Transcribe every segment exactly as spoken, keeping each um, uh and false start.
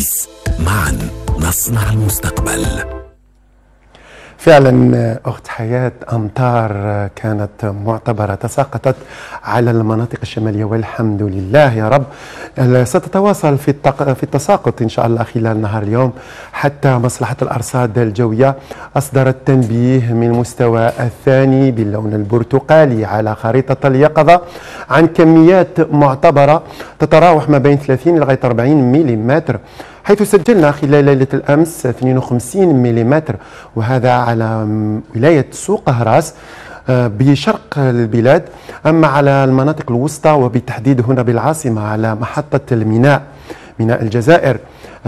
الحديث. معا نصنع المستقبل. فعلا أخت حياة، أمطار كانت معتبرة تساقطت على المناطق الشمالية والحمد لله يا رب. ستتواصل في في التساقط إن شاء الله خلال نهار اليوم. حتى مصلحة الأرصاد الجوية أصدرت تنبيه من المستوى الثاني باللون البرتقالي على خريطة اليقظة عن كميات معتبرة تتراوح ما بين ثلاثين لغاية أربعين ملم، حيث سجلنا خلال ليلة الأمس اثنين وخمسين ملم، وهذا على ولاية سوق هراس بشرق البلاد. أما على المناطق الوسطى وبالتحديد هنا بالعاصمة على محطة الميناء ميناء الجزائر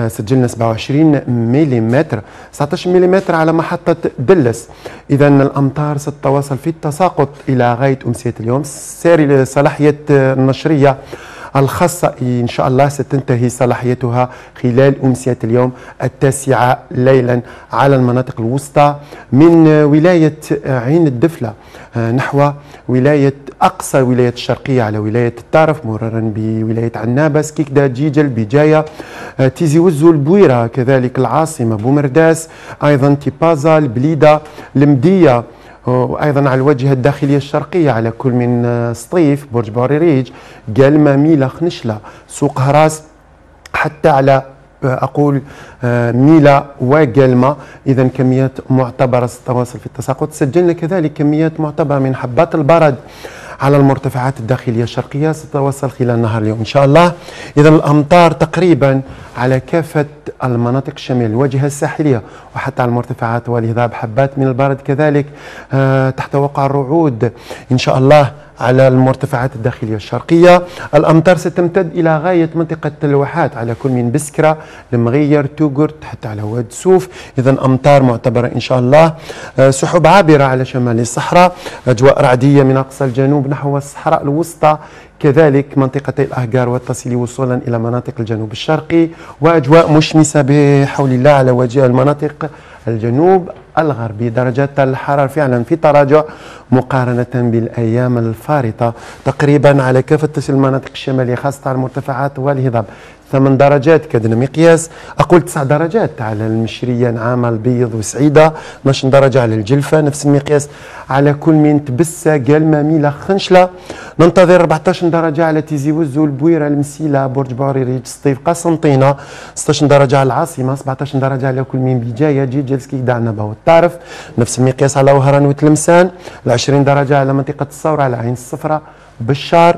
سجلنا سبعة وعشرين ملم، تسعة عشر ملم على محطة دلس. إذا الأمطار ستتواصل في التساقط إلى غاية أمسية اليوم. ساري صلاحية النشرية الخاصة إن شاء الله ستنتهي صلاحيتها خلال أمسية اليوم التاسعة ليلا على المناطق الوسطى من ولاية عين الدفلة نحو ولاية أقصى ولاية الشرقية على ولاية التارف، مرورا بولاية عنابس، كيكدا، جيجل، بجاية، تيزي وزو، البويرة، كذلك العاصمة بومرداس، أيضا تيبازا، البليدة، المدية، وايضا على الواجهه الداخليه الشرقيه على كل من سطيف، برج بوريريج، قلمه، ميله، خنشله، سوق هراس، حتى على اقول ميلا وقلمه. اذا كميات معتبره ستتواصل في التساقط. سجلنا كذلك كميات معتبره من حبات البرد على المرتفعات الداخليه الشرقيه ستتواصل خلال نهار اليوم ان شاء الله. اذا الامطار تقريبا على كافه المناطق الشمال، الواجهه الساحليه وحتى على المرتفعات والهضاب، حبات من البرد كذلك أه تحت وقع الرعود ان شاء الله على المرتفعات الداخليه الشرقيه. الامطار ستمتد الى غايه منطقه الواحات على كل من بسكره، المغير، توغرت، حتى على واد سوف. اذا امطار معتبره ان شاء الله. أه سحب عابره على شمال الصحراء، اجواء رعديه من اقصى الجنوب نحو الصحراء الوسطى، كذلك منطقتي الأهجار والتصيلي وصولا إلى مناطق الجنوب الشرقي، وأجواء مشمسة بحول الله على وجه المناطق الجنوب الغربي. درجات الحرارة فعلا في تراجع مقارنة بالأيام الفارطة تقريبا على كافة المناطق الشمالية خاصة على المرتفعات والهضاب. ثمان درجات كدنا مقياس، أقول تسع درجات على المشرية، نعامة، البيض وسعيدة، اثناش درجة على الجلفة، نفس المقياس على كل من تبسة، قلمة، ميلة، خنشلة. ننتظر أربعطاش درجة على تيزي وزو، البويرة، المسيلة، برج بوريريج، سطيف، قسنطينة، ستة عشر درجة على العاصمة، سبعطاش درجة على كل من بجاية، جيجل، سكيكدا، عنابة والتعرف، نفس المقياس على وهران وتلمسان، عشرين درجة على منطقة الثورة على عين الصفرة بالشار.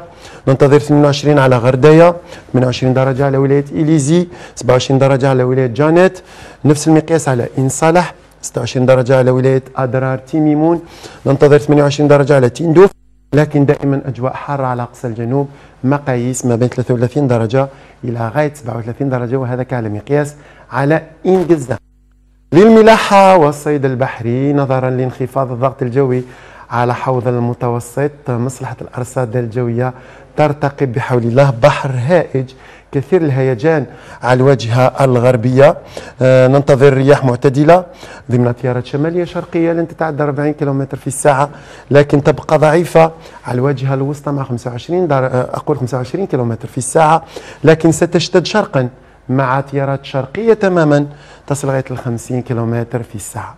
ننتظر اثنين وعشرين على غردية، ثمانية وعشرين درجة على ولاية إليزي، سبعة وعشرين درجة على ولاية جانيت، نفس المقياس على إن صالح، ستة وعشرين درجة على ولاية أدرار تيميمون. ننتظر ثمانية وعشرين درجة على تندوف، لكن دائما أجواء حارة على أقصى الجنوب، مقاييس ما بين ثلاثة وثلاثين درجة إلى غاية سبعة وثلاثين درجة، وهذا على مقياس على إن جزة. للملاحة والصيد البحري، نظرا لانخفاض الضغط الجوي على حوض المتوسط، مصلحة الأرصاد الجوية ترتقب بحول الله بحر هائج كثير الهيجان على الواجهة الغربية. آه ننتظر رياح معتدلة ضمن تيارات شمالية شرقية لن تتعدى أربعين كيلومتر في الساعة، لكن تبقى ضعيفة على الواجهة الوسطى مع خمسة وعشرين در... أقول خمسة وعشرين كيلومتر في الساعة، لكن ستشتد شرقا مع تيارات شرقية تماما تصل لغاية الخمسين كيلومتر في الساعة.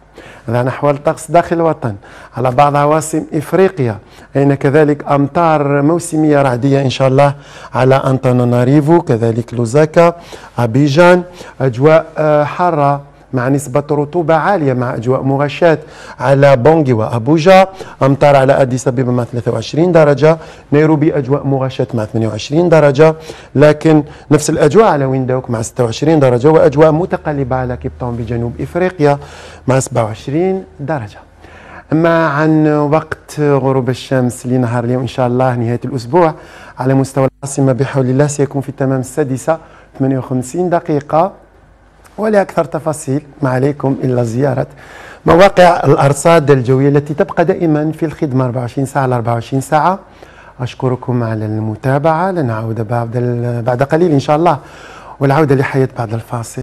الآن أحوال الطقس داخل الوطن على بعض عواصم إفريقيا، أين كذلك أمطار موسمية رعدية إن شاء الله على أنتاناناريفو، كذلك لوزاكا، أبيجان، أجواء حارة مع نسبة رطوبة عالية مع أجواء مغشاة على بونغي وأبوجا. أمطار على أديس أبيبا مع ثلاثة وعشرين درجة، نيروبي أجواء مغشاة مع ثمانية وعشرين درجة، لكن نفس الأجواء على ويندوك مع ستة وعشرين درجة، وأجواء متقلبة على كيب تاون بجنوب إفريقيا مع سبعة وعشرين درجة. أما عن وقت غروب الشمس لنهار اليوم إن شاء الله نهاية الأسبوع على مستوى العاصمة بحول الله سيكون في تمام السادسة ثمانية وخمسين دقيقة. ولأكثر تفاصيل ما عليكم إلا زيارة مواقع الأرصاد الجوية التي تبقى دائما في الخدمة أربعة وعشرين ساعة على أربعة وعشرين ساعة. أشكركم على المتابعة، لنعود بعد, بعد قليل إن شاء الله، والعودة لحياة بعد الفاصل.